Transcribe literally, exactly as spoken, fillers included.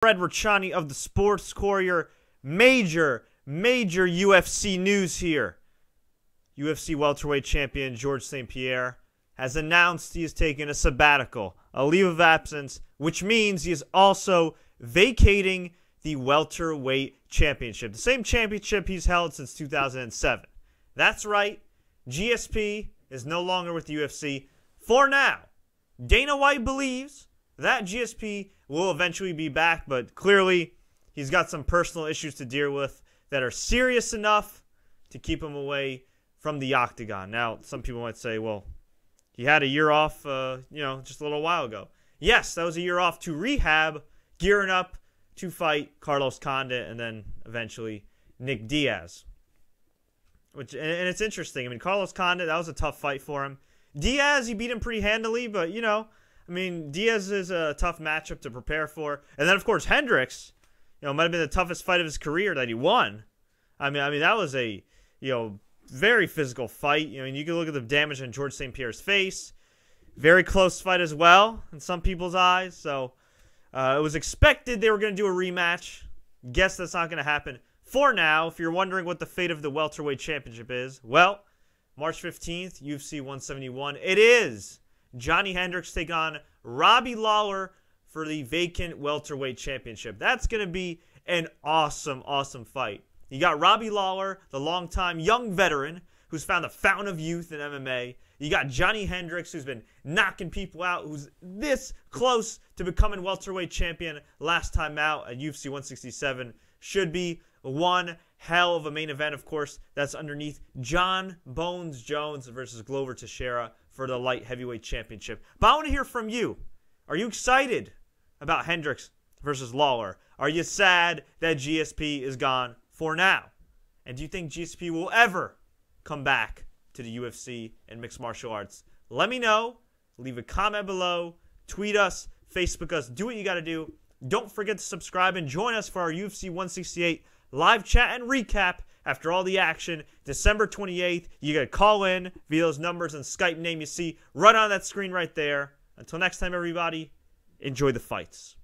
Fred Ricciani of the Sports Courier. Major, major U F C news here. U F C welterweight champion Georges Saint Pierre has announced he has taken a sabbatical, a leave of absence, which means he is also vacating the welterweight championship, the same championship he's held since two thousand seven. That's right, G S P is no longer with the U F C for now. Dana White believes that G S P will eventually be back, but clearly he's got some personal issues to deal with that are serious enough to keep him away from the octagon. Now, some people might say, well, he had a year off, uh, you know, just a little while ago. Yes, that was a year off to rehab, gearing up to fight Carlos Condit and then eventually Nick Diaz. Which and, and it's interesting. I mean, Carlos Condit, that was a tough fight for him. Diaz, he beat him pretty handily, but, you know, I mean, Diaz is a tough matchup to prepare for. And then, of course, Hendricks, you know, might have been the toughest fight of his career that he won. I mean, I mean, that was a, you know, very physical fight. You know, and you can look at the damage on Georges Saint Pierre's face. Very close fight as well in some people's eyes. So uh, it was expected they were going to do a rematch. Guess that's not going to happen for now. If you're wondering what the fate of the welterweight championship is, well, March fifteenth, U F C one seventy-one. It is Johny Hendricks take on Robbie Lawler for the vacant welterweight championship. That's going to be an awesome, awesome fight. You got Robbie Lawler, the longtime young veteran who's found the fountain of youth in M M A. You got Johny Hendricks, who's been knocking people out, who's this close to becoming welterweight champion last time out at U F C one sixty-seven. Should be one hell of a main event, of course. That's underneath John Bones Jones versus Glover Teixeira for the light heavyweight championship. But I want to hear from you. Are you excited about Hendricks versus Lawler? Are you sad that G S P is gone for now? And do you think G S P will ever come back to the U F C and mixed martial arts? Let me know. Leave a comment below. Tweet us. Facebook us. Do what you got to do. Don't forget to subscribe and join us for our U F C one sixty-eight live chat and recap after all the action. December twenty-eighth, you got to call in via those numbers and Skype name you see right on that screen right there. Until next time, everybody, enjoy the fights.